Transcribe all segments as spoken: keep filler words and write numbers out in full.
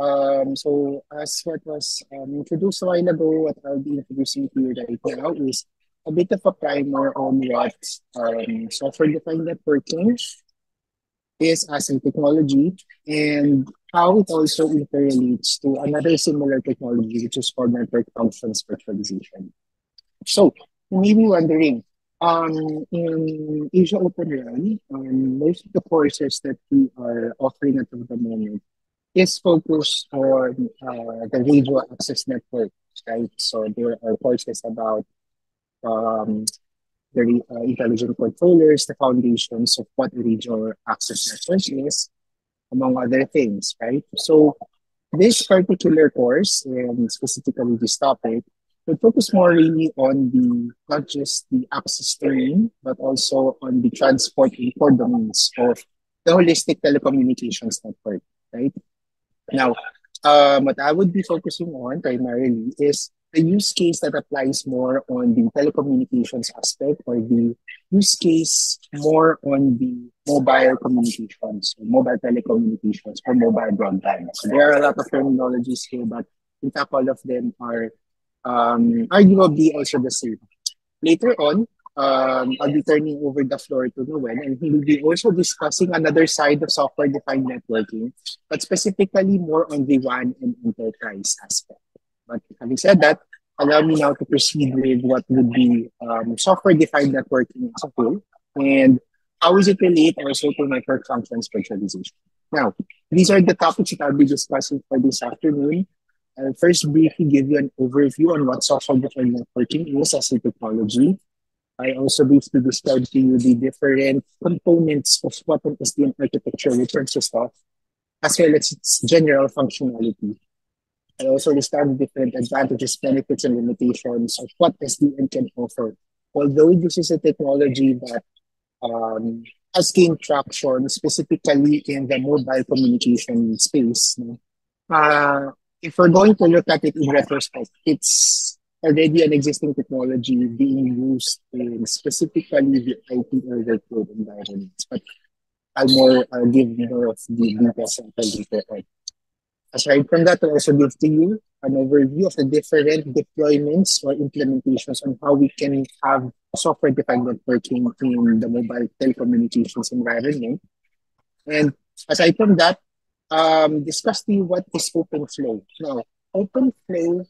Um, so as what was um, introduced a while ago, what I'll be introducing to you right now is a bit of a primer on what um, software-defined networking is as a technology and how it also interrelates to another similar technology, which is called network functions virtualization. So you may be wondering, um, in Asia Open RAN, um, most of the courses that we are offering at the moment is focused on uh, the radio access network, right? So there are courses about um, the uh, intelligent controllers, the foundations of what the radio access network is, among other things, right? So this particular course, and specifically this topic, will focus more really on the, not just the access domain, but also on the transport and core domains of the holistic telecommunications network, right? Now, um, what I would be focusing on primarily is the use case that applies more on the telecommunications aspect, or the use case more on the mobile communications, mobile telecommunications, or mobile broadband. So there are a lot of terminologies here, but in fact, all of them are um, arguably also the same. Later on, um, I'll be turning over the floor to Noel, and he will be also discussing another side of software-defined networking, but specifically more on the WAN and enterprise aspect. But having said that, allow me now to proceed with what would be um, software-defined networking as a whole, and how is it relate also to network functions virtualization. Now, these are the topics that I'll be discussing for this afternoon. I'll first briefly give you an overview on what software-defined networking is as a technology. I also briefly describe to you the different components of what an S D N architecture returns to stuff, as well as its general functionality. I also understand the different advantages, benefits, and limitations of what S D N can offer. Although this is a technology that um, has gained traction, specifically in the mobile communication space, uh, if we're going to look at it in retrospect, it's already an existing technology being used in specifically the I T or the cloud environments. But I'll, more, I'll give more of the details later on. Aside from that, I'll also give to you an overview of the different deployments or implementations on how we can have software-defined networking in the mobile telecommunications environment. And aside from that, um, discuss to you what is OpenFlow. Now, OpenFlow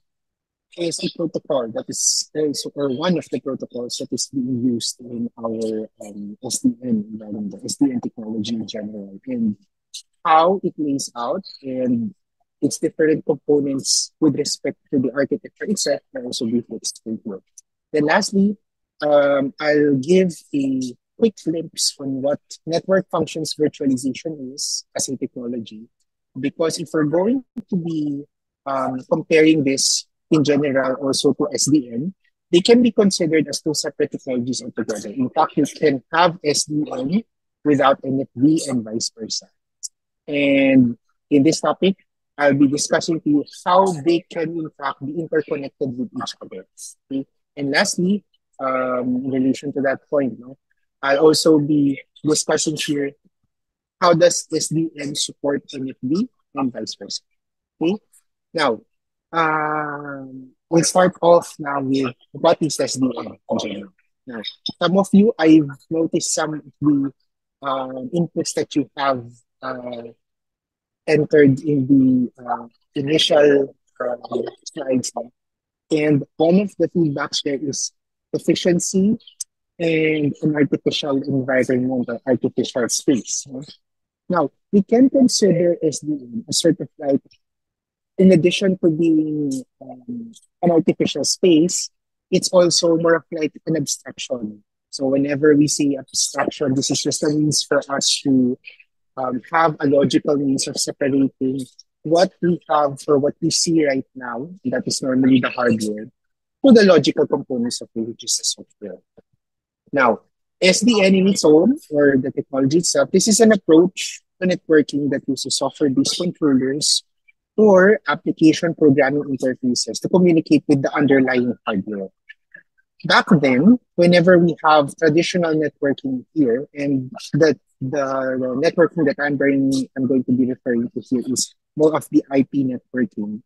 is a protocol that is, also, or one of the protocols that is being used in our um, S D N environment, the S D N technology in general, and how it lays out and its different components with respect to the architecture itself, and also be fixed in work. Then lastly, um, I'll give a quick glimpse on what network functions virtualization is as a technology, because if we're going to be um, comparing this in general also to S D N, they can be considered as two separate technologies altogether. In fact, you can have S D N without N F V and vice versa. And in this topic, I'll be discussing to you how they can, in fact, be interconnected with each other. Okay? And lastly, um, in relation to that point, no, I'll also be discussing here how does S D N support N F V and vice versa. Okay? Now, um, we'll start off now with what is S D N in general. Now, some of you, I've noticed some of the uh, inputs that you have uh, entered in the uh, initial uh, slides. And one of the feedbacks there is efficiency and an artificial environment or artificial space. Now, we can consider S D N a sort of like, in addition to being um, an artificial space, it's also more of like an abstraction. So whenever we say abstraction, this is just a means for us to Um, have a logical means of separating what we have or what we see right now, that is normally the hardware, to the logical components of it, which is the software. Now, S D N in its own, or the technology itself, this is an approach to networking that uses software-based controllers or application programming interfaces to communicate with the underlying hardware. Back then, whenever we have traditional networking here, and the the, the networking that I'm going, I'm going to be referring to here is more of the I P networking.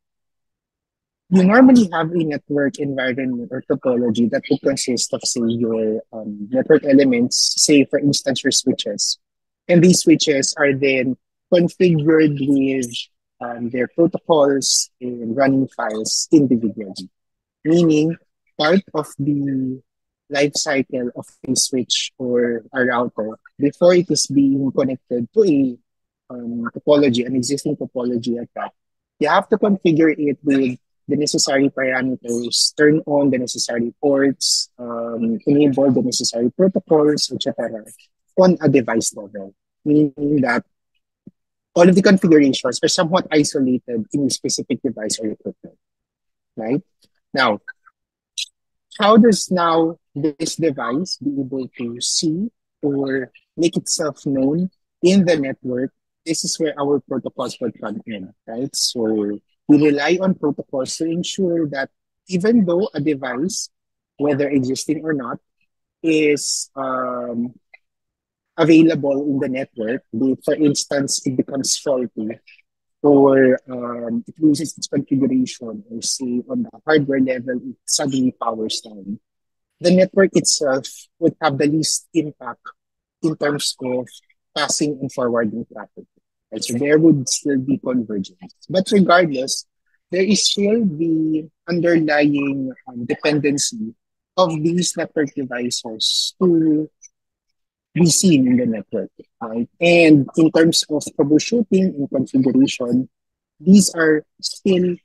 You normally have a network environment or topology that would consist of, say, your um, network elements, say, for instance, your switches. And these switches are then configured with um, their protocols and running files individually, meaning part of the life cycle of a switch or a router before it is being connected to a um, topology, an existing topology at that. You have to configure it with the necessary parameters, turn on the necessary ports, um, enable the necessary protocols, et cetera, on a device level, meaning that all of the configurations are somewhat isolated in a specific device or equipment, right? Now, how does now this device be able to see or make itself known in the network? This is where our protocols would come in, right? So we rely on protocols to ensure that even though a device, whether existing or not, is um, available in the network, for instance, it becomes faulty or um, it loses its configuration, or say on the hardware level, it suddenly powers down, the network itself would have the least impact in terms of passing and forwarding traffic. Right? So there would still be convergence. But regardless, there is still the underlying um, dependency of these network devices to be seen in the network, right? And in terms of troubleshooting and configuration, these are still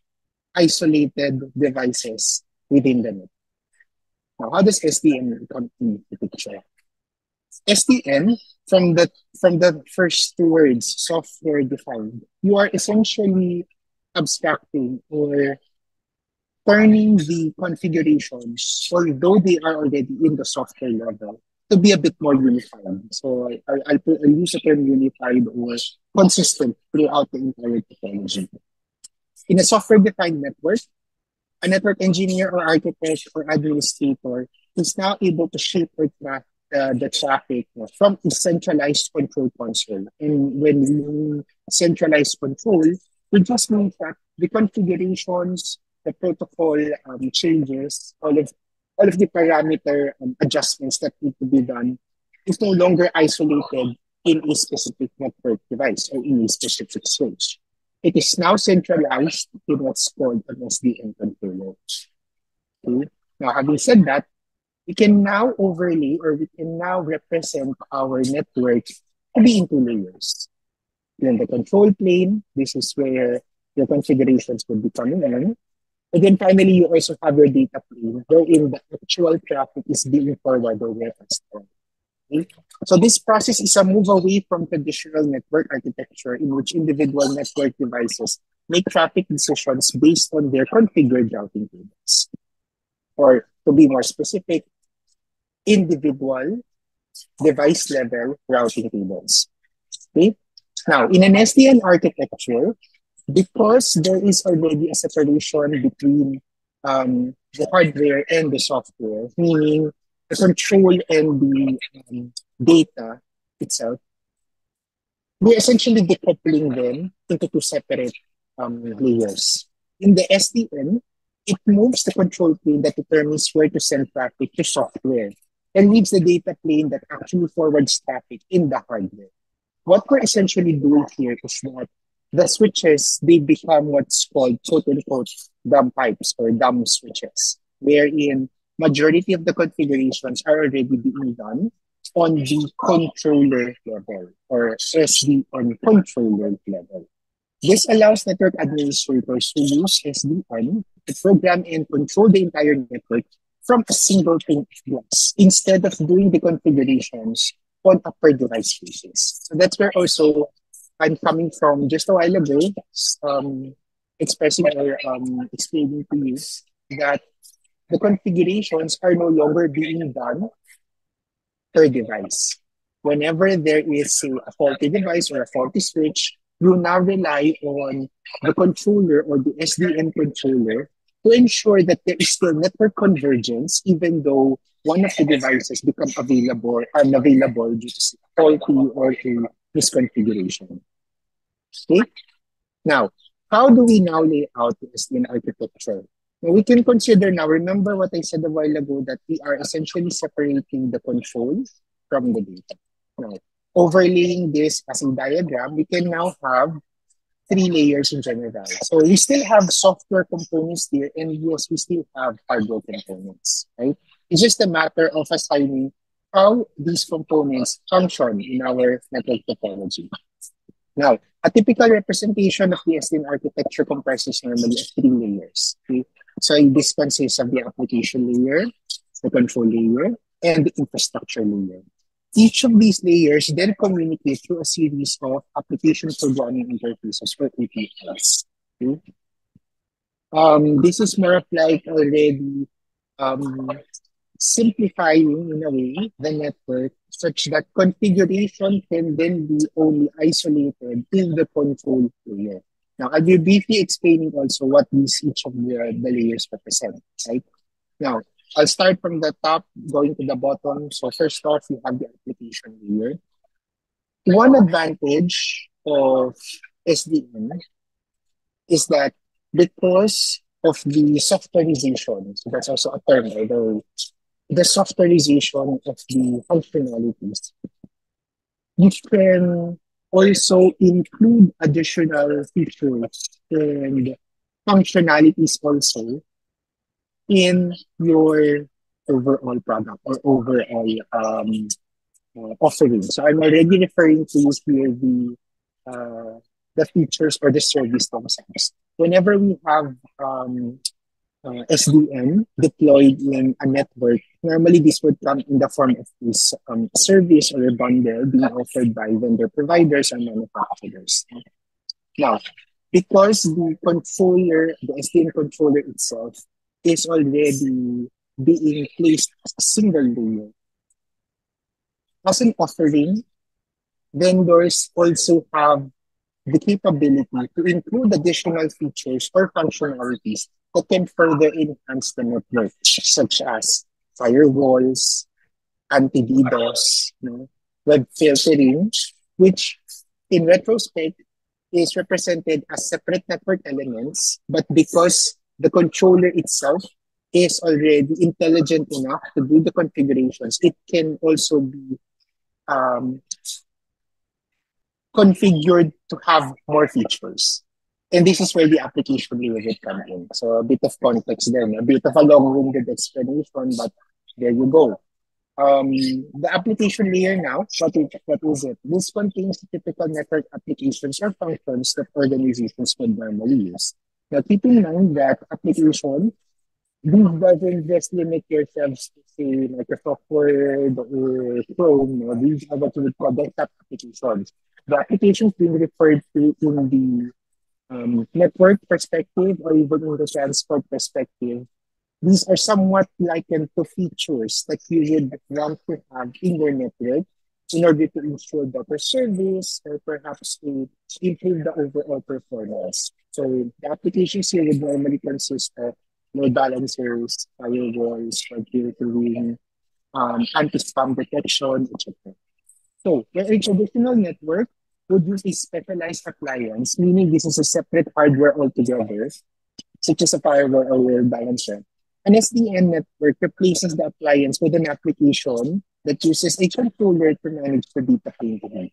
isolated devices within the network. Now, how does S D N come into the picture? S D N, from the, from the first two words, software defined, you are essentially abstracting or turning the configurations, although they are already in the software level, to be a bit more unified. So I, I'll, I'll, I'll use the term unified or consistent throughout the entire technology. In a software-defined network, a network engineer or architect or administrator is now able to shape or track uh, the traffic from a centralized control console. And when we centralize control, we just mean that the configurations, the protocol um, changes, all of all of the parameter um, adjustments that need to be done is no longer isolated in a specific network device or in a specific switch. It is now centralized in what's called an S D N controller. Okay? Now, having said that, we can now overlay or we can now represent our network to be into layers. Then the control plane, this is where your configurations will be coming in. And then finally, you also have your data plane, wherein the actual traffic is being forwarded over faster. Okay? So this process is a move away from traditional network architecture in which individual network devices make traffic decisions based on their configured routing tables. Or to be more specific, individual device-level routing tables. Okay? Now, in an S D N architecture, because there is already a separation between um, the hardware and the software, meaning the control and the um, data itself, we're essentially decoupling them into two separate um, layers. In the S D N, it moves the control plane that determines where to send traffic to software and leaves the data plane that actually forwards traffic in the hardware. What we're essentially doing here is that the switches, they become what's called, quote-unquote, dumb pipes or dumb switches, wherein majority of the configurations are already being done on the controller level or S D N controller level. This allows network administrators to use S D N to program and control the entire network from a single pane of glass instead of doing the configurations on a per-device basis. So that's where also I'm coming from just a while ago, um, expressing or um, explaining to you that the configurations are no longer being done per device. Whenever there is a faulty device or a faulty switch, you now rely on the controller or the S D N controller to ensure that there is still network convergence, even though one of the devices become available, unavailable due to faulty or a misconfiguration. Okay? Now, how do we now lay out the S D N architecture? Now, we can consider now, remember what I said a while ago, that we are essentially separating the control from the data. Now, overlaying this as a diagram, we can now have three layers in general. So we still have software components here, and yes, we still have hardware components, right? It's just a matter of assigning how these components function in our network topology. Now, a typical representation of the S D N architecture comprises normally of three layers. Okay? So this consists of the application layer, the control layer, and the infrastructure layer. Each of these layers then communicate through a series of application programming interfaces, or A P Is. Okay? Um, this is more of like already um, simplifying, in a way, the network such that configuration can then be only isolated in the control layer. Now, I will briefly explaining also what these each of the, the layers represent. Right? Now, I'll start from the top, going to the bottom. So first off, we have the application layer. One advantage of S D N is that because of the softwareization, so that's also a term, by the way, the softwareization of the functionalities, you can also include additional features and functionalities also in your overall product or overall um, uh, offering. So I'm already referring to here the, uh, the features or the service themselves. Whenever we have um, uh, S D N deployed in a network, normally this would come in the form of this um, service or a bundle being offered by vendor providers and manufacturers. Now, because the controller, the S D N controller itself, is already being placed as a single layer as an offering, vendors also have the capability to include additional features or functionalities that can further enhance the network, such as firewalls, anti-DDoS, you know, web filtering, which in retrospect is represented as separate network elements, but because the controller itself is already intelligent enough to do the configurations, it can also be um, configured to have more features. And this is where the application layer would come in. So a bit of context there, a bit of a long-winded explanation, but there you go. Um, the application layer now, what is, what is it? This contains the typical network applications or functions that organizations would normally use. Now, keep in mind that application, this doesn't just limit yourselves to, say, Microsoft Word or Chrome. Or these are what we would call desktop applications. The applications being referred to in the um, network perspective or even in the transport perspective, these are somewhat likened to features that you would want to have in your network in order to ensure better service or perhaps to improve the overall performance. So the applications here would normally consist of load balancers, firewalls, filtering, um, anti-spam detection, et cetera. So where a traditional network would use a specialized appliance, meaning this is a separate hardware altogether, such as a firewall or load balancer, an S D N network replaces the appliance with an application that uses a controller to manage the data plane.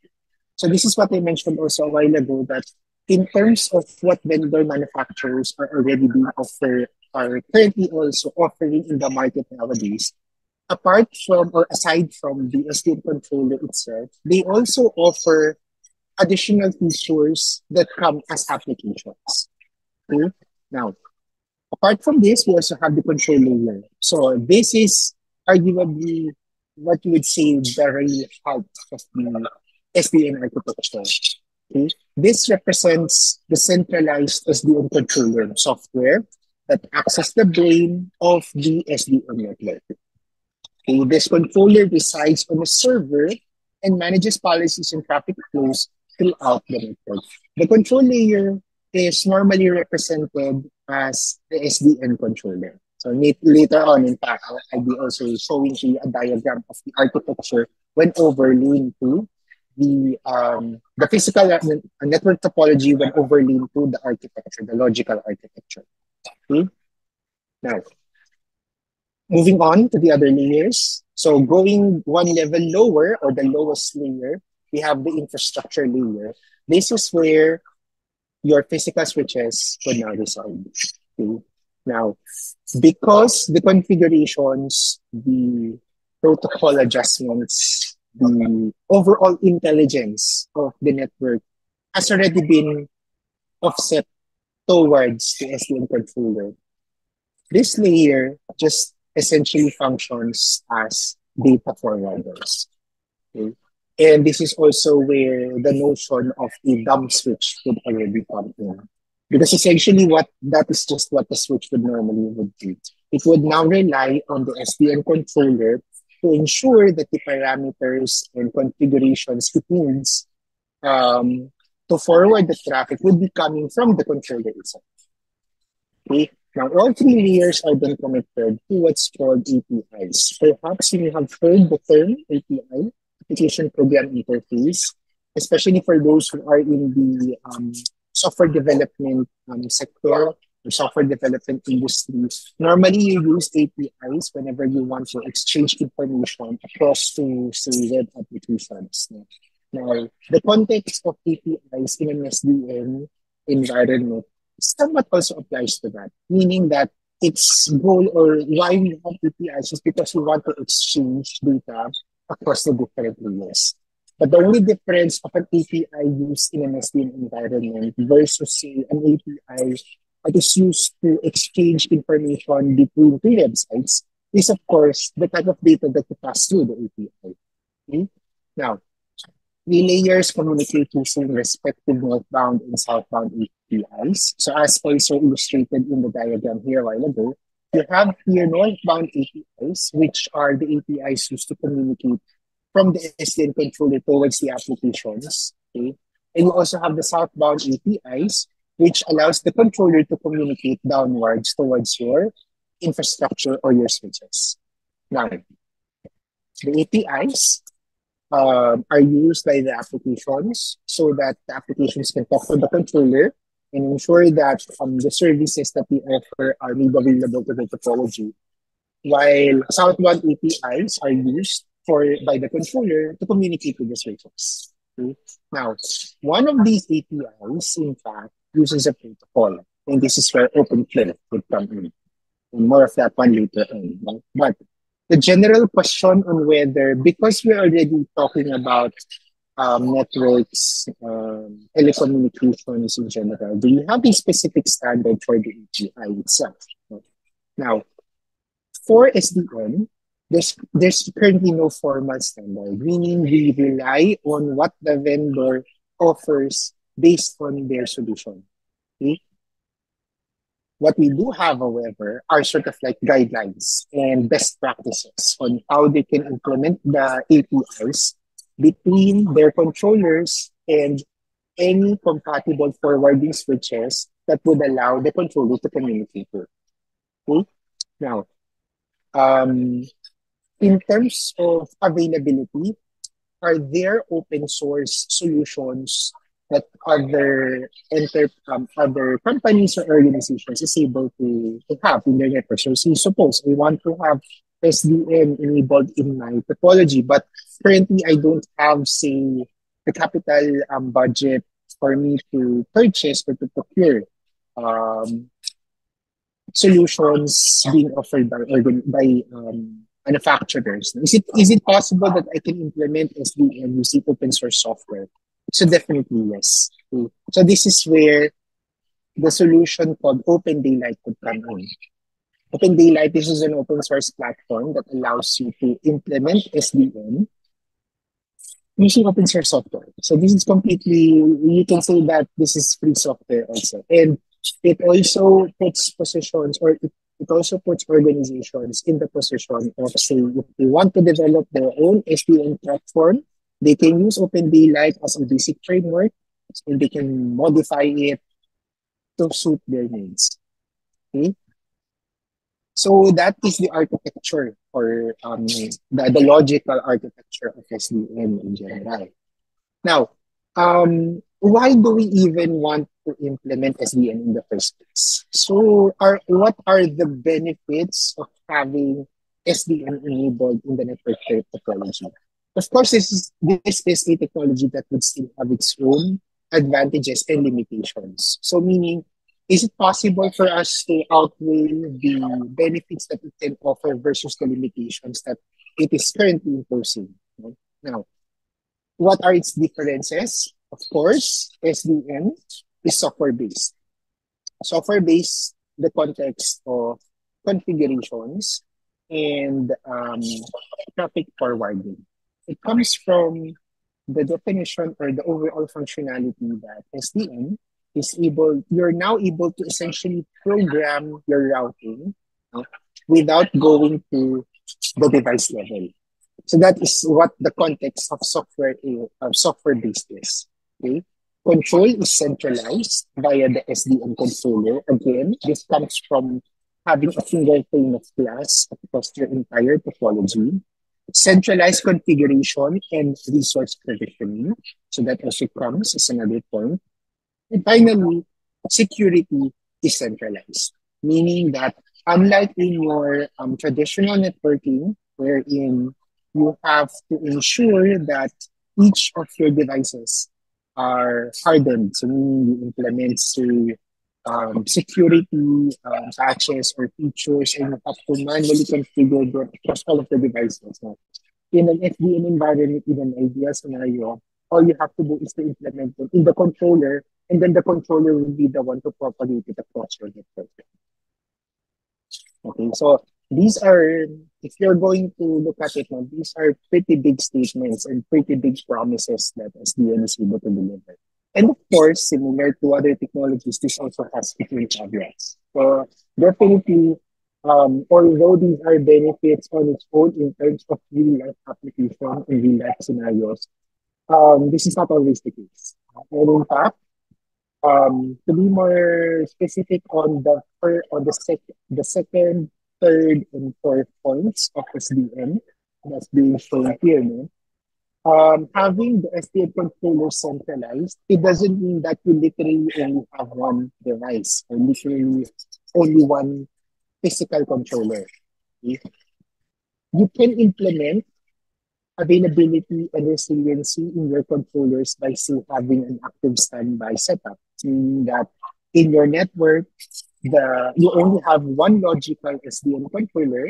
So this is what I mentioned also a while ago, that in terms of what vendor manufacturers are already being offered, are currently also offering in the market nowadays, apart from or aside from the S D N controller itself, they also offer additional features that come as applications. Okay? Now, apart from this, we also have the control layer. So this is arguably what you would say very heart of the S D N architecture. Okay. This represents the centralized S D N controller software that accesses the brain of the S D N network. Okay. This controller resides on a server and manages policies and traffic flows throughout the network. The control layer is normally represented as the S D N controller. So later on, in fact, I'll be also showing you a diagram of the architecture when overlaying to the um, the physical network topology when overlaying to the architecture, the logical architecture. Okay? Now, moving on to the other layers. So going one level lower, or the lowest layer, we have the infrastructure layer. This is where your physical switches will now reside. Okay? Now, because the configurations, the protocol adjustments, the overall intelligence of the network has already been offset towards the S D N controller, this layer just essentially functions as data forwarders. Okay? And this is also where the notion of a dumb switch would already come in. Because essentially what that is just what the switch would normally would do. It would now rely on the S D N controller to ensure that the parameters and configurations it needs um, to forward the traffic would be coming from the controller itself. Okay? Now, all three layers are then connected to what's called A P Is. Perhaps you have heard the term A P I, Application Program Interface, especially for those who are in the um, software development um, sector, the software development industry. Normally, you use A P Is whenever you want to exchange information across two web applications. Now, the context of A P Is in an S D N environment somewhat also applies to that, meaning that its goal or why we have A P Is is because we want to exchange data across the different layers. But the only difference of an A P I used in an S D N environment versus, say, an A P I that is used to exchange information between two websites is, of course, the type of data that you pass through the A P I. Okay? Now, the layers communicate using respective northbound and southbound A P Is. So as also illustrated in the diagram here a while ago, you have your northbound A P Is, which are the A P Is used to communicate from the S D N controller towards the applications. Okay? And you also have the southbound A P Is, which allows the controller to communicate downwards towards your infrastructure or your switches. Now, the A P Is uh, are used by the applications so that the applications can talk to the controller and ensure that um, the services that we offer are made available to the topology, while southbound A P Is are used for by the controller to communicate with the switches. Okay? Now, one of these A P Is, in fact, uses a protocol, and this is where OpenFlow would come in. And more of that one later on. Right? But the general question on whether, because we're already talking about Um, networks, um, telecommunications in general, do you have a specific standard for the A P I itself? Now, for S D N, there's, there's currently no formal standard, meaning we rely on what the vendor offers based on their solution. Okay? What we do have, however, are sort of like guidelines and best practices on how they can implement the A P Is between their controllers and any compatible forwarding switches that would allow the controller to communicate with. Okay? Now, um, in terms of availability, are there open source solutions that other enter, um, other companies or organizations is able to, to have in their network? So, so suppose we want to have S D N enabled in my topology, but currently I don't have, say, the capital um, budget for me to purchase or to procure um, solutions being offered by by um, manufacturers. Is it is it possible that I can implement S D N using open source software? So definitely yes. Okay. So this is where the solution called Open Daylight would come in. Open Daylight, this is an open source platform that allows you to implement S D N using open source software. So this is completely, you can say that this is free software also. And it also puts positions, or it, it also puts organizations in the position of, say, if they want to develop their own S D N platform, they can use Open Daylight as a basic framework, and they can modify it to suit their needs. Okay? So that is the architecture or um, the, the logical architecture of S D N in general. Now, um, why do we even want to implement S D N in the first place? So are, what are the benefits of having S D N enabled in the network technology? Of course, this is, this is a technology that would still have its own advantages and limitations. So meaning, is it possible for us to outweigh the benefits that it can offer versus the limitations that it is currently imposing? Now, what are its differences? Of course, S D N is software-based. Software-based, the context of configurations and um, traffic forwarding. It comes from the definition or the overall functionality that S D N is able, you're now able to essentially program your routing uh, without going to the device level. So that is what the context of software is, uh, software-based is. Okay? Control is centralized via the S D N controller. Again, this comes from having a single pane of glass across your entire topology. Centralized configuration and resource provisioning. So that also comes as another point. And finally, security is centralized, meaning that unlike in your um, traditional networking, wherein you have to ensure that each of your devices are hardened, so meaning you implement say, um, security um, patches or features, and you have to manually configure them across all of the devices. Now, in an S D N environment, in an ideal scenario, all you have to do is to implement them in the controller, and then the controller will be the one to propagate it across your network. Okay, so these are, if you're going to look at it now, these are pretty big statements and pretty big promises that S D N is able to deliver. And of course, similar to other technologies, this also has its caveats. So definitely, um, although these are benefits on its own in terms of real-life application and real-life scenarios, um, this is not always the case. And in fact, Um, to be more specific on the on the second, the second, third, and fourth points of S D N that's being shown here, no? um, having the S D N controller centralized, it doesn't mean that you literally only have one device or literally only one physical controller. Okay? You can implement availability and resiliency in your controllers by still having an active standby setup, meaning that in your network, the you only have one logical S D N controller,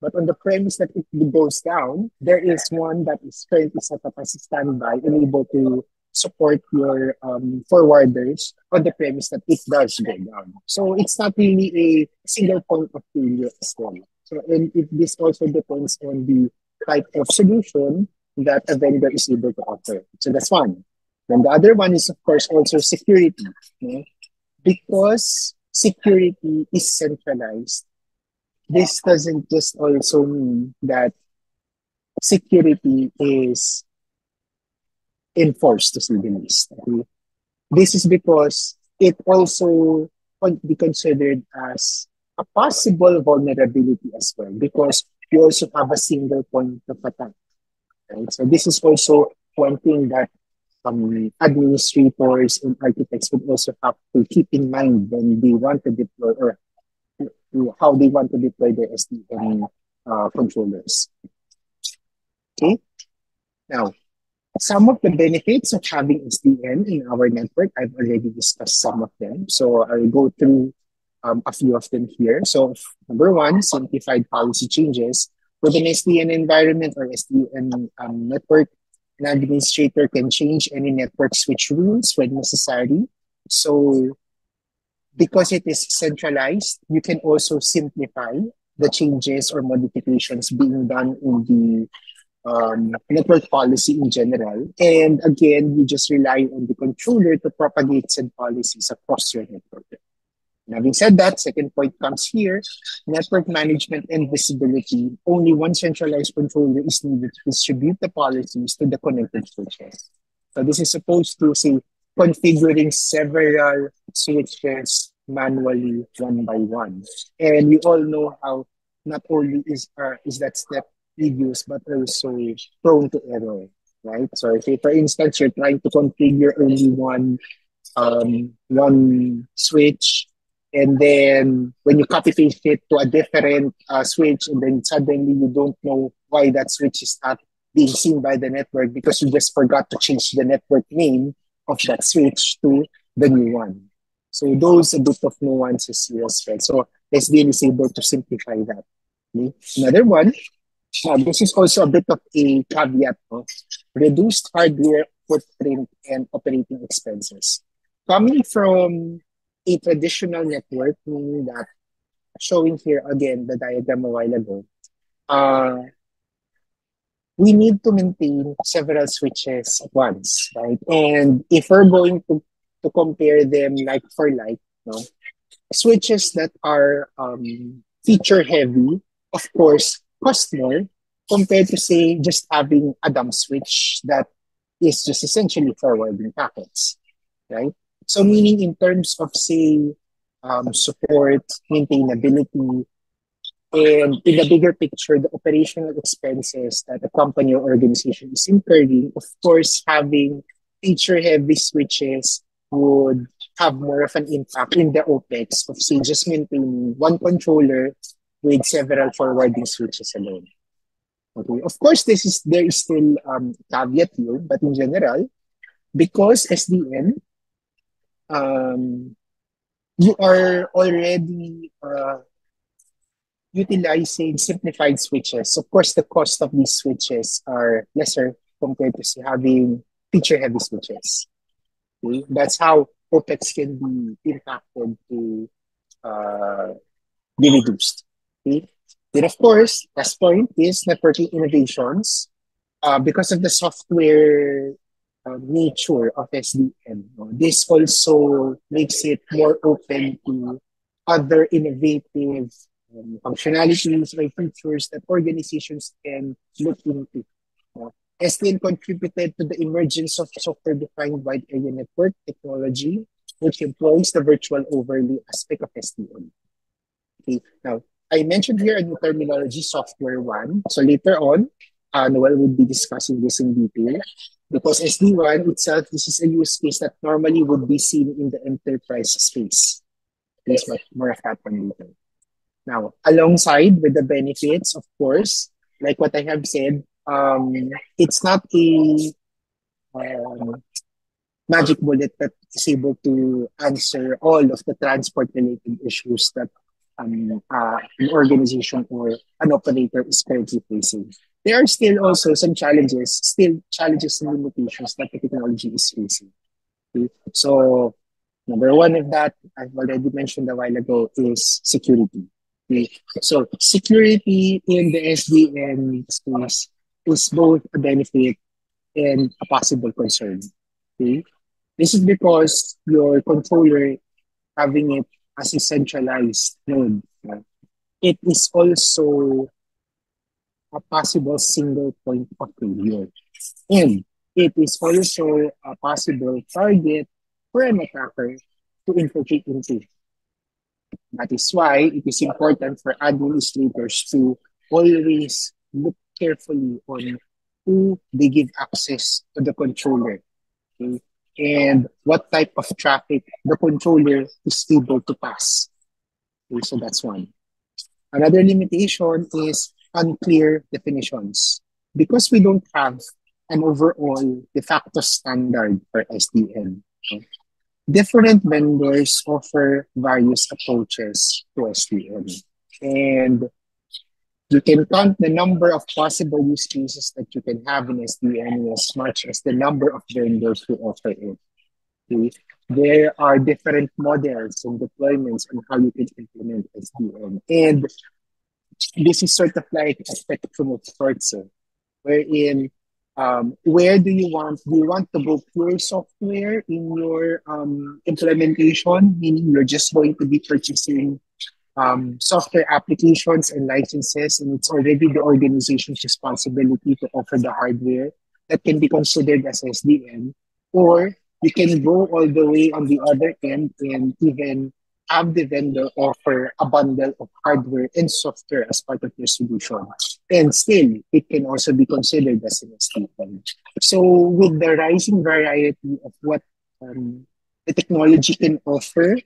but on the premise that it goes down, there is one that is currently set up as a standby and able to support your um, forwarders on the premise that it does go down. So it's not really a single point of failure as well. So, and it, this also depends on the type of solution that a vendor is able to offer. So that's one. Then the other one is, of course, also security. Okay? Because security is centralized, this doesn't just also mean that security is enforced, to say the least. Okay? This is because it also can be considered as a possible vulnerability as well, because you also have a single point of attack. Right? So this is also one thing that um, administrators and architects would also have to keep in mind when they want to deploy or how they want to deploy their S D N uh, controllers. Okay. Now, some of the benefits of having S D N in our network, I've already discussed some of them. So I'll go through Um, a few of them here. So number one, simplified policy changes. With an S D N environment or S D N um, network, an administrator can change any network switch rules when necessary. So because it is centralized, you can also simplify the changes or modifications being done in the um, network policy in general. And again, you just rely on the controller to propagate said policies across your network. And having said that, second point comes here, network management and visibility. Only one centralized controller is needed to distribute the policies to the connected switches. So this is supposed to say configuring several switches manually one by one. And we all know how not only is uh, is that step tedious, but also prone to error, right? So if, for instance, you're trying to configure only one um one switch, and then when you copy paste it to a different uh, switch, and then suddenly you don't know why that switch is not being seen by the network because you just forgot to change the network name of that switch to the new one. So those are a bit of nuances here as well. So S D N is able to simplify that. Okay. Another one, uh, this is also a bit of a caveat, no? Reduced hardware footprint and operating expenses. Coming from a traditional network, meaning that, showing here again the diagram a while ago, uh, we need to maintain several switches at once, right? And if we're going to, to compare them like for like, no? Switches that are um, feature heavy, of course, cost more compared to, say, just having a dumb switch that is just essentially forwarding packets, right? So meaning in terms of, say, um, support, maintainability, and in the bigger picture, the operational expenses that a company or organization is incurring, of course, having feature-heavy switches would have more of an impact in the OPEX of, say, just maintaining one controller with several forwarding switches alone. Okay. Of course, this is there is still um, caveat here, but in general, because S D N, um, you are already... Uh, utilizing simplified switches. Of course, the cost of these switches are lesser compared to having feature-heavy switches. Okay? That's how OPEX can be impacted to uh, be reduced. Okay? Then, of course, last point is networking innovations. Uh, because of the software uh, nature of S D N, no? This also makes it more open to other innovative Um, functionalities or features that organizations can look into. Uh, S D N contributed to the emergence of software-defined wide area network technology, which employs the virtual overlay aspect of S D N. Okay. Now, I mentioned here a new terminology, Software WAN. So later on, uh, Noel will be discussing this in detail, because S D WAN itself, this is a use case that normally would be seen in the enterprise space. There's more of that one later. Now, alongside with the benefits, of course, like what I have said, um, it's not a um, magic bullet that is able to answer all of the transport-related issues that um, uh, an organization or an operator is currently facing. There are still also some challenges, still challenges and limitations that the technology is facing. Okay? So, number one of that, I've already mentioned a while ago, is security. Okay. So security in the S D N space is both a benefit and a possible concern. Okay. This is because your controller, having it as a centralized node, right? It is also a possible single point of failure. And it is also a possible target for an attacker to infiltrate into. That is why it is important for administrators to always look carefully on who they give access to the controller, okay, and what type of traffic the controller is able to pass. Okay, so that's one. Another limitation is unclear definitions. Because we don't have an overall de facto standard for S D N, okay, different vendors offer various approaches to S D N, and you can count the number of possible use cases that you can have in S D N as much as the number of vendors who offer it. Okay. There are different models and deployments on how you can implement S D N, and this is sort of like a spectrum of sorts, wherein Um, where do you want, do you want to go pure software in your um, implementation, meaning you're just going to be purchasing um, software applications and licenses, and it's already the organization's responsibility to offer the hardware that can be considered as S D N, or you can go all the way on the other end and even have the vendor offer a bundle of hardware and software as part of your solution. And still, it can also be considered as an S D W A N. So with the rising variety of what um, the technology can offer,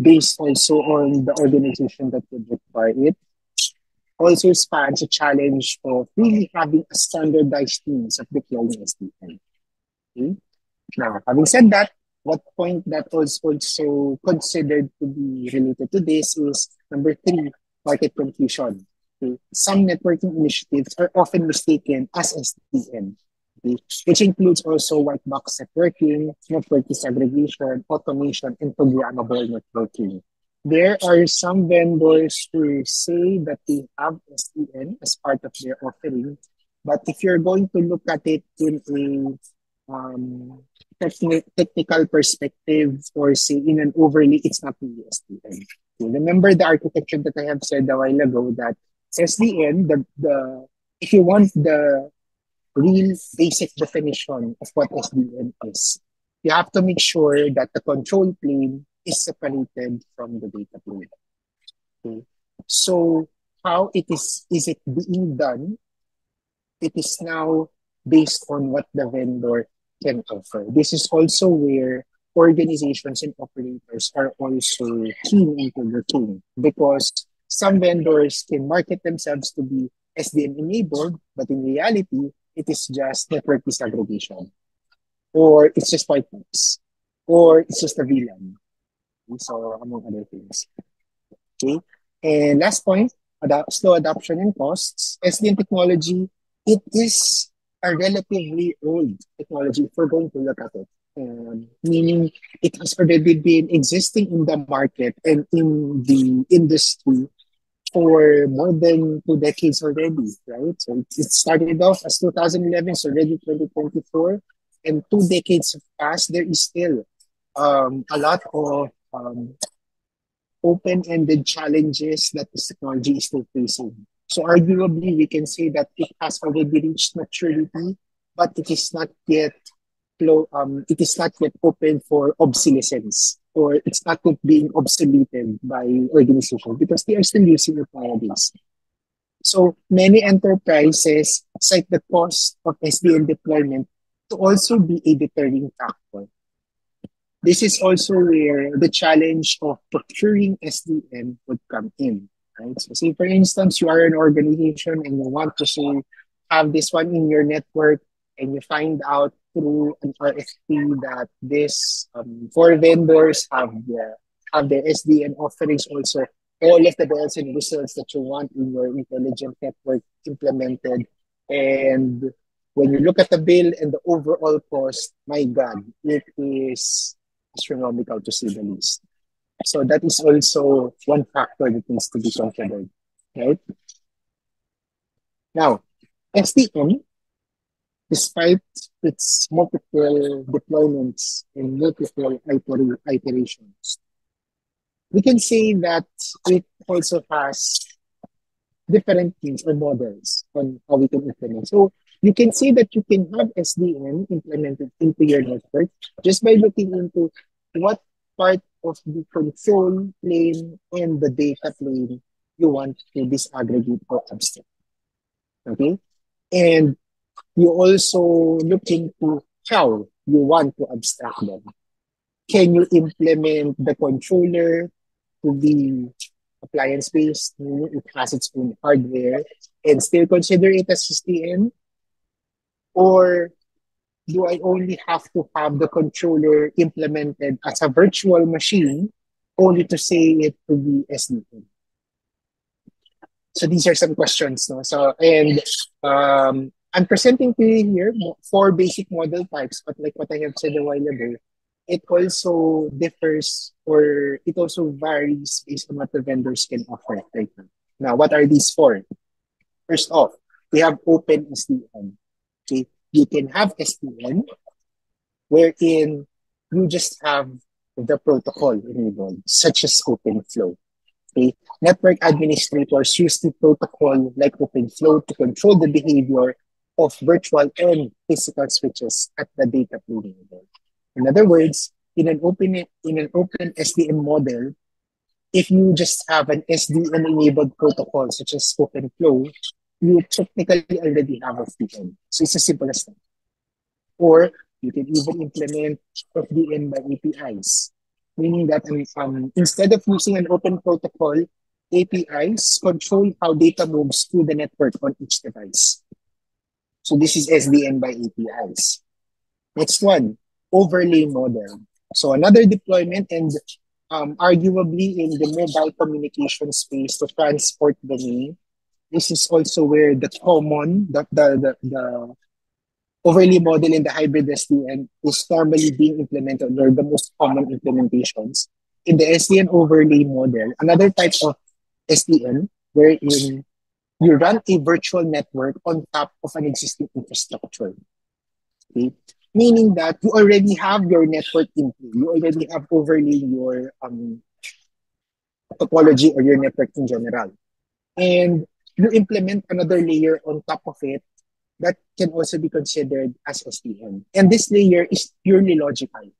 based also on the organization that would require it, also spans a challenge of really having a standardized means of deploying S D W A N. Okay? Now, having said that, what point that was also considered to be related to this is number three, market confusion. Okay? Some networking initiatives are often mistaken as S D N, okay? Which includes also white box networking, network disaggregation, automation, and programmable networking. There are some vendors who say that they have S D N as part of their offering, but if you're going to look at it in a Um, techni technical perspective, or say in an overlay, it's not really S D N. So remember the architecture that I have said a while ago, that S D N, the, the, if you want the real basic definition of what S D N is, you have to make sure that the control plane is separated from the data plane. Okay. So how it is, is it being done? It is now based on what the vendor can offer. This is also where organizations and operators are also keen into the team, because some vendors can market themselves to be S D N enabled, but in reality, it is just network disaggregation, or it's just white box, or it's just a V LAN. So among other things. Okay. And last point, adapt, slow adoption and costs. S D N technology, it is a relatively old technology if we're going to look at it. Um, meaning it has already been existing in the market and in the industry for more than two decades already, right? So it started off as two thousand eleven, it's already twenty twenty-four, and two decades have passed. There is still um, a lot of um, open-ended challenges that this technology is still facing. So arguably, we can say that it has already reached maturity, but it is not yet um, it is not yet open for obsolescence, or it's not being obsoleted by organizations because they are still using it nowadays. So many enterprises cite the cost of S D N deployment to also be a deterring factor. This is also where the challenge of procuring S D N would come in. Right? So say, for instance, you are an organization and you want to say, have this one in your network, and you find out through an R F P that this um, four vendors have their, have their S D N offerings also, all of the bells and whistles that you want in your intelligent network implemented. And when you look at the bill and the overall cost, my God, it is astronomical to say the least. So that is also one factor that needs to be considered, right? Now, S D N, despite its multiple deployments and multiple iterations, we can say that it also has different things or models on how we can implement. So you can say that you can have S D N implemented into your network just by looking into what part of the control plane and the data plane you want to disaggregate or abstract. Okay? And you also look into how you want to abstract them. Can you implement the controller to be appliance-based? It has its own hardware and still consider it as S D N? Or do I only have to have the controller implemented as a virtual machine only to say it to be S D N? So these are some questions. No? So, and um, I'm presenting to you here four basic model types, but like what I have said a while ago, it also differs, or it also varies based on what the vendors can offer right now. Now, what are these four? First off, we have open S D N. Okay. You can have S D N wherein you just have the protocol enabled, such as OpenFlow. Okay? Network administrators use the protocol like OpenFlow to control the behavior of virtual and physical switches at the data plane level. In other words, in an open in an open S D N model, if you just have an S D N-enabled protocol such as OpenFlow, you technically already have a S D N. So it's as simple as that. Or you can even implement S D N by A P Is, meaning that um, instead of using an open protocol, A P Is control how data moves through the network on each device. So this is S D N by A P Is. Next one, overlay model. So another deployment, and um, arguably in the mobile communication space, the transport domain, this is also where the common, the, the, the, the overlay model in the hybrid S D N is normally being implemented, or the most common implementations. In the S D N overlay model, another type of S D N wherein you run a virtual network on top of an existing infrastructure. Okay? Meaning that you already have your network in play. You already have overlaying your um, topology or your network in general. And you implement another layer on top of it that can also be considered as S D N. And this layer is purely logical,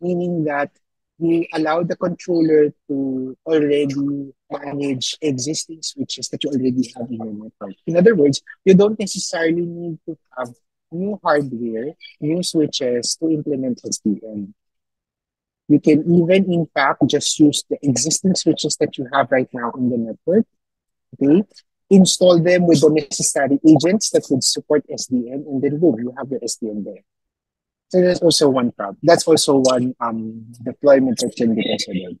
meaning that we allow the controller to already manage existing switches that you already have in your network. In other words, you don't necessarily need to have new hardware, new switches to implement S D N. You can even, in fact, just use the existing switches that you have right now in the network, okay? Install them with the necessary agents that would support S D N, and then boom, you have your S D N there. So that's also one problem. That's also one um, deployment that can be considered.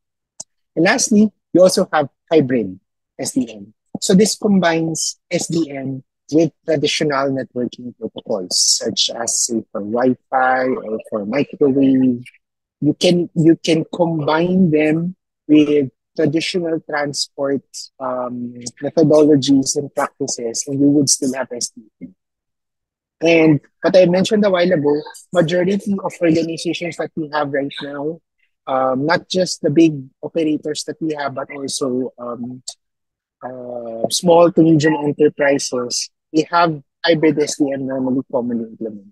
And lastly, you also have hybrid S D N. So this combines S D N with traditional networking protocols, such as say, for Wi-Fi or for microwave. You can, you can combine them with traditional transport um, methodologies and practices, and you would still have S D N. And what I mentioned a while ago, majority of organizations that we have right now, um, not just the big operators that we have, but also um, uh, small to medium enterprises, they have hybrid S D N normally commonly implemented.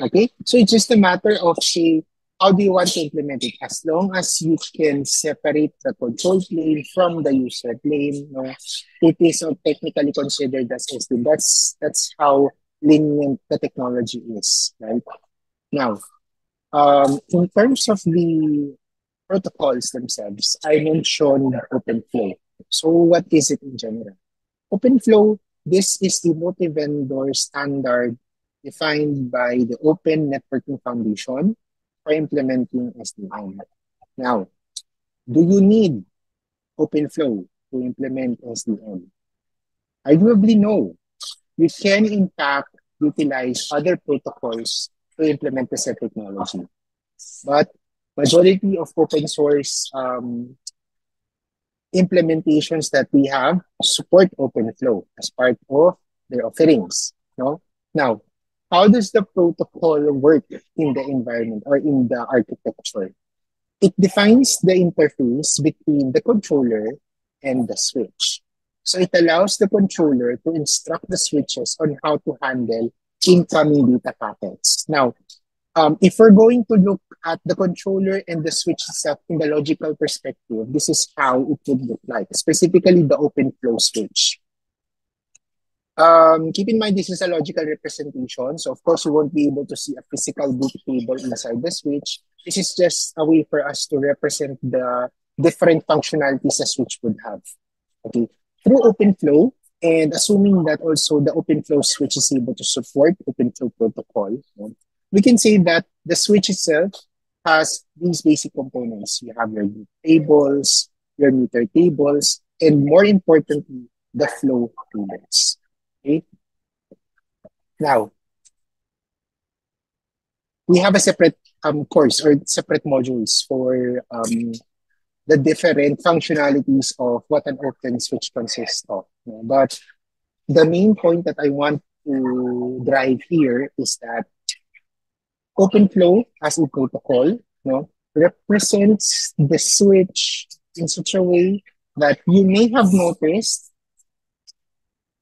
Okay, so it's just a matter of, say, how do you want to implement it? As long as you can separate the control plane from the user plane, no, it is technically considered as S D N. That's, that's how lenient the technology is, right? Now, um, in terms of the protocols themselves, I mentioned OpenFlow. So what is it in general? OpenFlow, this is the multi-vendor standard defined by the Open Networking Foundation for implementing S D N. Now, do you need OpenFlow to implement S D N? Arguably, no. You can, in fact, utilize other protocols to implement the same technology. But majority of open source um, implementations that we have support OpenFlow as part of their offerings. No? Now, how does the protocol work in the environment or in the architecture? It defines the interface between the controller and the switch. So it allows the controller to instruct the switches on how to handle incoming data packets. Now, um, if we're going to look at the controller and the switch itself in the logical perspective, this is how it would look like, specifically the OpenFlow switch. Um, keep in mind, this is a logical representation. So, of course, you won't be able to see a physical boot table inside the switch. This is just a way for us to represent the different functionalities a switch would have. Okay. Through OpenFlow, and assuming that also the OpenFlow switch is able to support OpenFlow protocol, okay, we can say that the switch itself has these basic components. You have your boot tables, your meter tables, and more importantly, the flow tables. Okay. Now, we have a separate um, course or separate modules for um, the different functionalities of what an open switch consists of. But the main point that I want to drive here is that OpenFlow as a protocol, you know, represents the switch in such a way that you may have noticed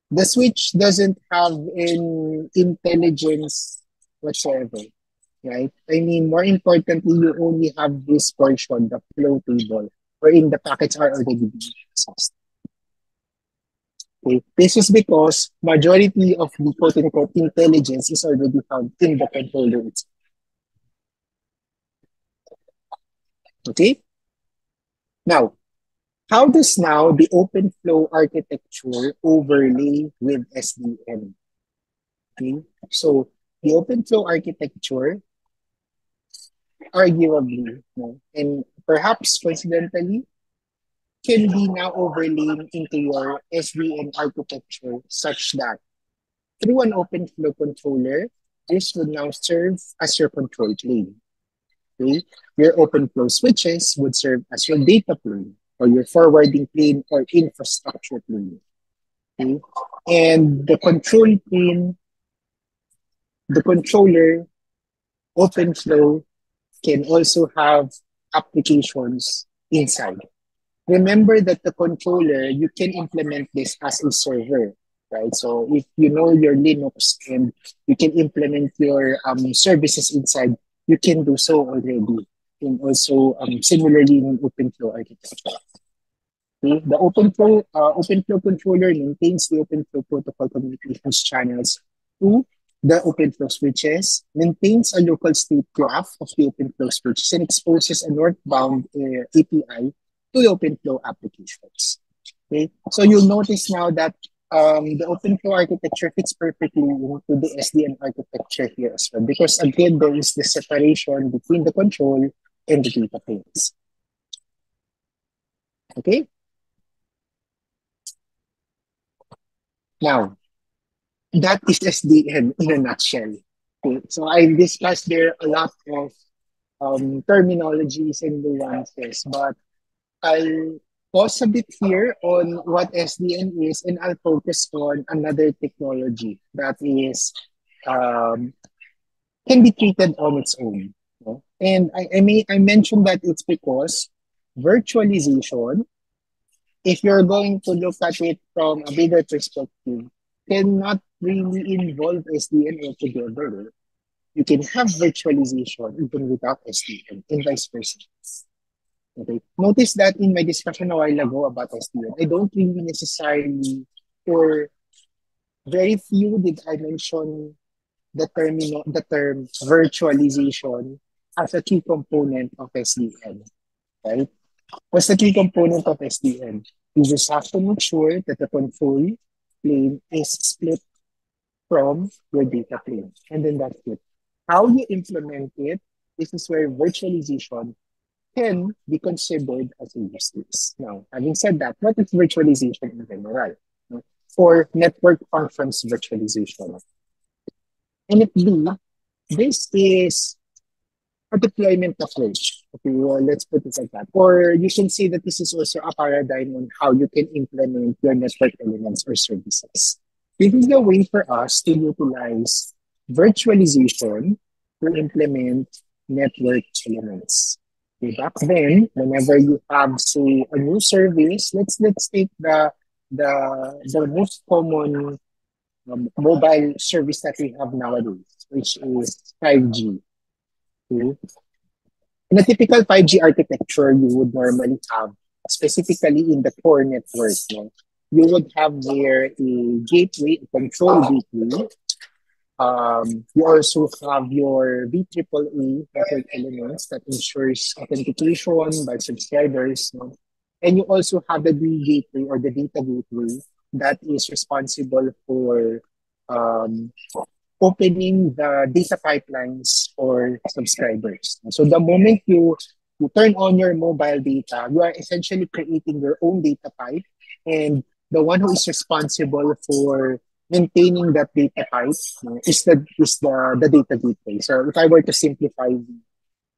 the switch doesn't have an intelligence whatsoever, right? I mean, more importantly, you only have this portion, the flow table, wherein the packets are already being accessed. Okay. This is because majority of the quote-unquote intelligence is already found in the controller itself. Okay? Now, how does now the OpenFlow architecture overlay with S D N? Okay? So, the OpenFlow architecture, arguably, no, and perhaps coincidentally, can be now overlaid into your S D N architecture such that through an OpenFlow controller, this would now serve as your control plane. Okay? Your OpenFlow switches would serve as your data plane or your forwarding plane or infrastructure plane. Okay? And the control plane, the controller, OpenFlow can also have applications inside. Remember that the controller, you can implement this as a server, right? So if you know your Linux and you can implement your um, services inside, you can do so already. And also um, similarly in OpenFlow architecture. Okay? The OpenFlow, uh, OpenFlow controller maintains the OpenFlow protocol communications channels to the OpenFlow switches, maintains a local state graph of the OpenFlow switches, and exposes a northbound uh, A P I to the OpenFlow applications. Okay, so you'll notice now that um, the OpenFlow architecture fits perfectly into the S D N architecture here as well, because again, there is the separation between the control and the data planes. Okay? Now, that is S D N in a nutshell. Okay, so I discussed there a lot of um, terminologies and nuances, but I'll pause a bit here on what S D N is, and I'll focus on another technology that is um, can be treated on its own. You know? And I, I may I mentioned that it's because virtualization, if you're going to look at it from a bigger perspective, cannot really involve S D N altogether. You can have virtualization even without S D N, and vice versa. Okay. Notice that in my discussion a while ago about S D N, I don't really necessarily, or very few did I mention the term, the term virtualization as a key component of S D N, right? What's the key component of S D N? You just have to make sure that the control plane is split from your data plane, and then that's it. How you implement it, this is where virtualization can be considered as a use case. Now, having said that, what is virtualization in general? Or network functions virtualization. N F V, this is a deployment approach. Okay, well, let's put it like that. Or you can say that this is also a paradigm on how you can implement your network elements or services. This is the way for us to utilize virtualization to implement network elements. Okay, back then, whenever you have, say, a new service, let's let's take the the the most common um, mobile service that we have nowadays, which is five G. Okay. In a typical five G architecture, you would normally have, specifically in the core network, no, you would have there a gateway, a control gateway. Um, you also have your V triple E network elements that ensures authentication by subscribers. No? And you also have the D gateway or the data gateway that is responsible for um, opening the data pipelines for subscribers. So the moment you, you turn on your mobile data, you are essentially creating your own data pipe, and the one who is responsible for maintaining that data pipe uh, is the is the, the data gateway. So if I were to simplify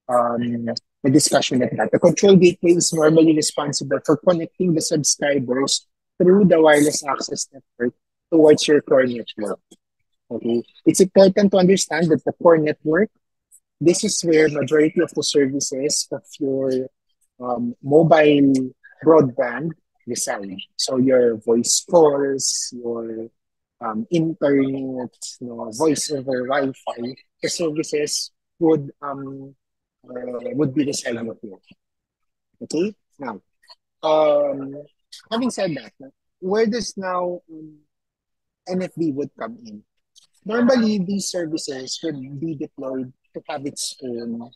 um, the discussion at that, the control gateway is normally responsible for connecting the subscribers through the wireless access network towards your core network. Okay, it's important to understand that the core network, this is where majority of the services of your um, mobile broadband reside. So your voice calls, your um, internet, no, voice over Wi-Fi, the services would um uh, would be the cellular here. Okay, now, um, having said that, where does now um, N F V would come in? Normally, these services would be deployed to have its own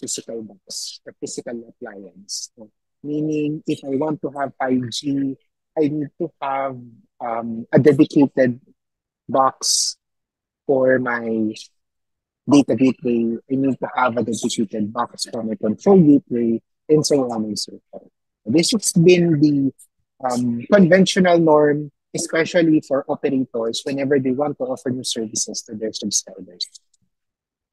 physical box, a physical appliance. So, meaning, if I want to have five G, I need to have um, a dedicated box for my data gateway. I need to have a dedicated box for my control gateway, and so on and so forth. This has been the um, conventional norm, especially for operators whenever they want to offer new services to their subscribers.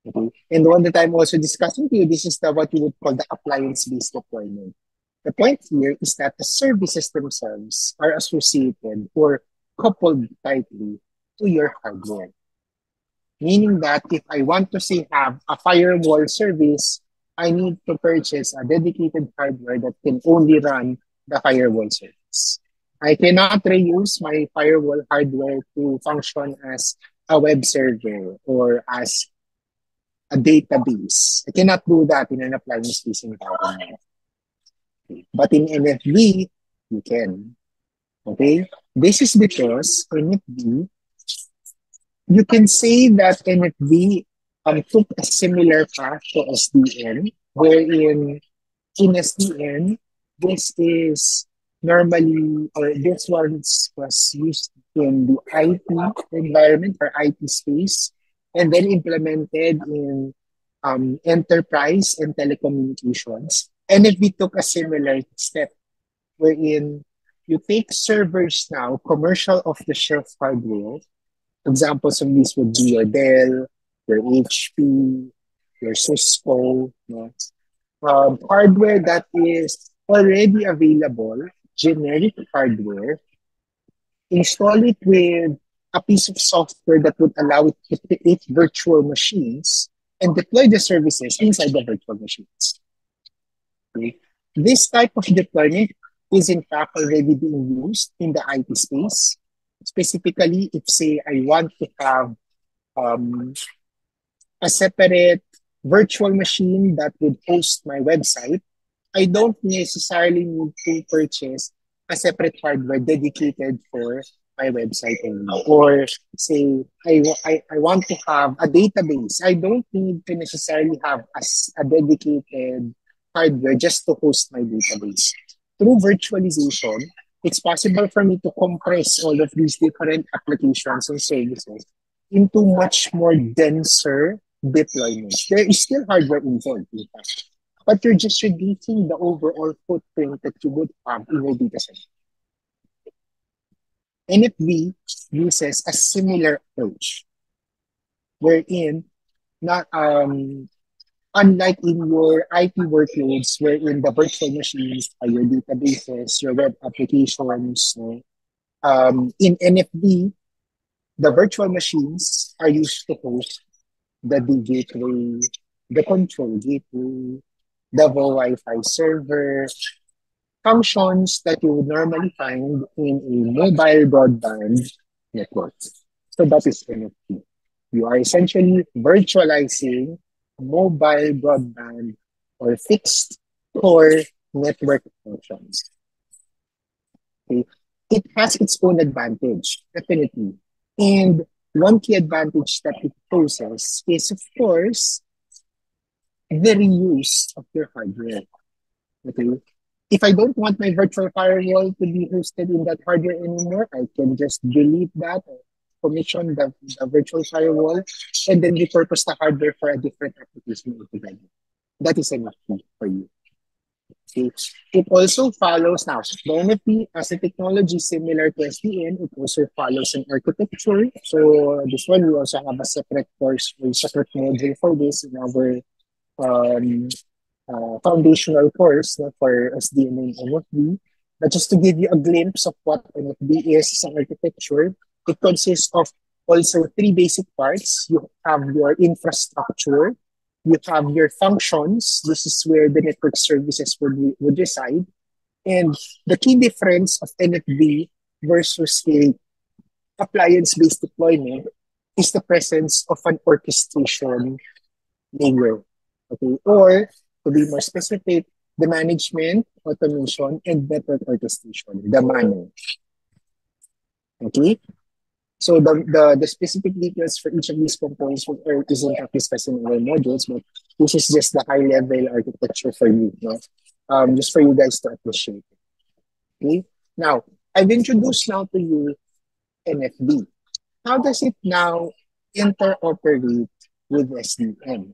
Okay. And the one that I'm also discussing to you, this is the, what you would call the appliance-based deployment. The point here is that the services themselves are associated or coupled tightly to your hardware. Meaning that if I want to, say, have a firewall service, I need to purchase a dedicated hardware that can only run the firewall service. I cannot reuse my firewall hardware to function as a web server or as a database. I cannot do that in an appliance-based environment. But in N F V, you can. Okay? This is because N F V, you can say that N F V um, took a similar path to S D N, wherein in S D N, this is normally, or this one was used in the I T environment or I T space, and then implemented in um, enterprise and telecommunications. N F V took a similar step, wherein you take servers now, commercial off-the-shelf hardware. Examples of these would be your Dell, your H P, your Cisco, no? um, hardware that is already available, generic hardware, install it with a piece of software that would allow it to create virtual machines and deploy the services inside the virtual machines. Okay. This type of deployment is in fact already being used in the I T space. Specifically, if say I want to have um, a separate virtual machine that would host my website, I don't necessarily need to purchase a separate hardware dedicated for my website only. Or say, I, I, I want to have a database. I don't need to necessarily have a, a dedicated hardware just to host my database. Through virtualization, it's possible for me to compress all of these different applications and services into much more denser deployments. There is still hardware involved, in fact, but you're just reducing the overall footprint that you would have in your data center. N F V uses a similar approach, wherein, not um, unlike in your I T workloads, wherein the virtual machines are your databases, your web applications, no? um, in N F V, the virtual machines are used to host the gateway, the control gateway, the Wi-Fi server, functions that you would normally find in a mobile broadband network. So that is N F V. You are essentially virtualizing mobile broadband or fixed core network functions. Okay. It has its own advantage, definitely. And one key advantage that it poses is, of course, the reuse of your hardware. Okay. If I don't want my virtual firewall to be hosted in that hardware anymore, I can just delete that, commission the, the virtual firewall, and then repurpose the hardware for a different application altogether. That is N F V for you. Okay. It also follows now, the N F V as a technology similar to S D N, it also follows an architecture. So this one, we also have a separate course, a separate module for this in our um, uh, foundational course, no, for S D N and N F V. But just to give you a glimpse of what N F V is as an architecture, it consists of also three basic parts. You have your infrastructure, you have your functions, this is where the network services would, would reside, and the key difference of N F V versus a appliance-based deployment is the presence of an orchestration layer. Okay? Or, to be more specific, the management, automation, and network orchestration, the manner. Okay? So the, the, the specific details for each of these components are isn't discussed in our modules, but this is just the high-level architecture for you, no? um, just for you guys to appreciate. Okay? Now, I've introduced now to you N F V. How does it now interoperate with S D N,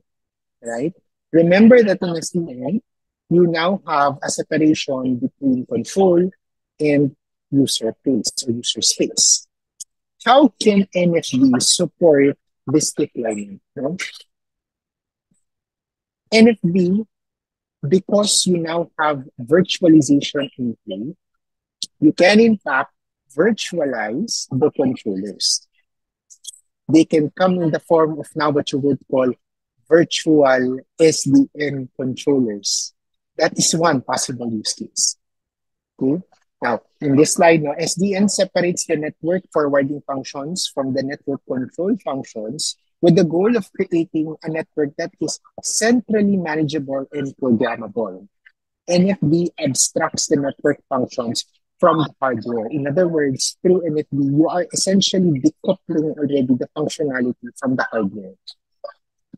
right? Remember that on S D N, you now have a separation between control and user place or user space. How can N F V support this deployment? No? N F V, because you now have virtualization in play, you can in fact virtualize the controllers. They can come in the form of now what you would call virtual S D N controllers. That is one possible use case. Okay? Now, in this slide, no, S D N separates the network forwarding functions from the network control functions with the goal of creating a network that is centrally manageable and programmable. N F V abstracts the network functions from the hardware. In other words, through N F V, you are essentially decoupling already the functionality from the hardware.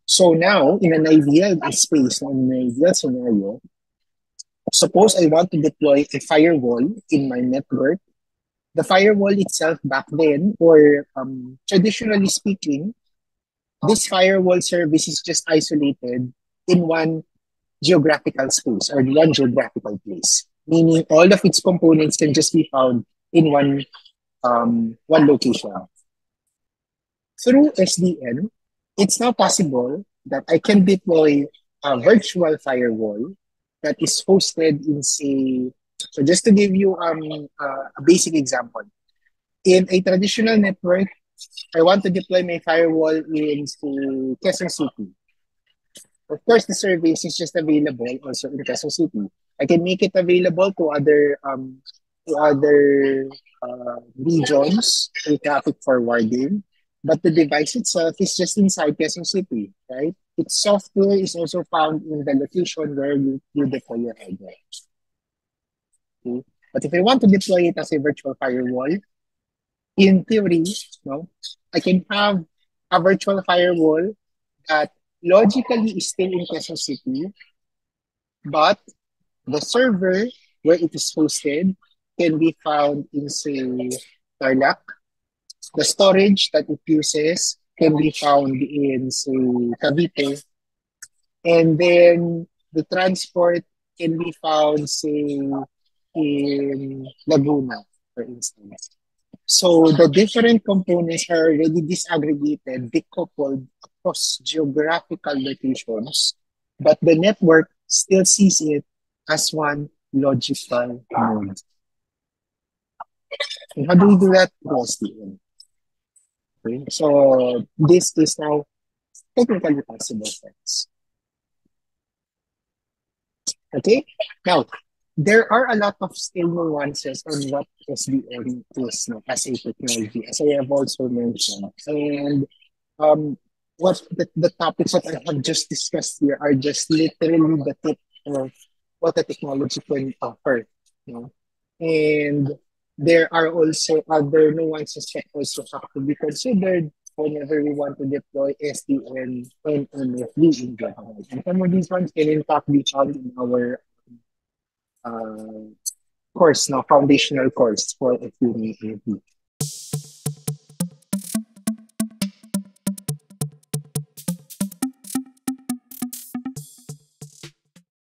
So now, in an ideal space, in an ideal scenario, suppose I want to deploy a firewall in my network. The firewall itself back then, or um, traditionally speaking, this firewall service is just isolated in one geographical space or one geographical place, meaning all of its components can just be found in one, um, one location. Through S D N, it's now possible that I can deploy a virtual firewall that is hosted in, say, so just to give you um, uh, a basic example. In a traditional network, I want to deploy my firewall in, say, Quezon City. Of course, the service is just available also in Quezon City. I can make it available to other um, to other uh, regions for traffic forwarding, but the device itself is just inside Quezon City, right? Its software is also found in the location where you, you deploy your hardware. Okay? But if I want to deploy it as a virtual firewall, in theory, no, I can have a virtual firewall that logically is still in Quezon City, but the server where it is hosted can be found in, say, Tarlac. The storage that it uses can be found in, say, Cavite. And then the transport can be found, say, in Laguna, for instance. So the different components are already disaggregated, decoupled across geographical locations, but the network still sees it as one logical node. And how do we do that? S D N. Okay. So this is now technically possible, friends. Okay, now there are a lot of still nuances on what S D N is now as a technology, as I have also mentioned. And um, what the, the topics that I have just discussed here are just literally the tip of what the technology can offer, you know? And there are also other nuances that also have to be considered whenever we want to deploy S D N and N F V in general. And some of these ones can in fact be found in our uh, course, now foundational course for N F V.